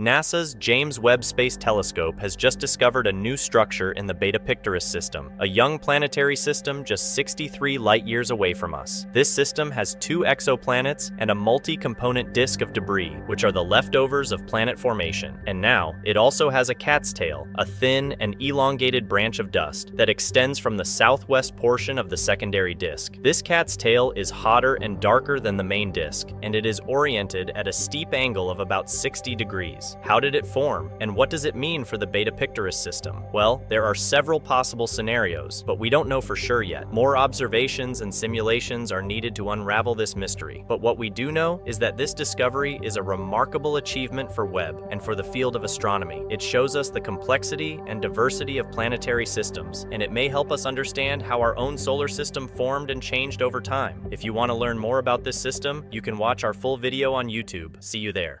NASA's James Webb Space Telescope has just discovered a new structure in the Beta Pictoris system, a young planetary system just 63 light-years away from us. This system has two exoplanets and a multi-component disk of debris, which are the leftovers of planet formation. And now, it also has a cat's tail, a thin and elongated branch of dust that extends from the southwest portion of the secondary disk. This cat's tail is hotter and darker than the main disk, and it is oriented at a steep angle of about 60 degrees. How did it form, and what does it mean for the Beta Pictoris system? Well, there are several possible scenarios, but we don't know for sure yet. More observations and simulations are needed to unravel this mystery. But what we do know is that this discovery is a remarkable achievement for Webb and for the field of astronomy. It shows us the complexity and diversity of planetary systems, and it may help us understand how our own solar system formed and changed over time. If you want to learn more about this system, you can watch our full video on YouTube. See you there.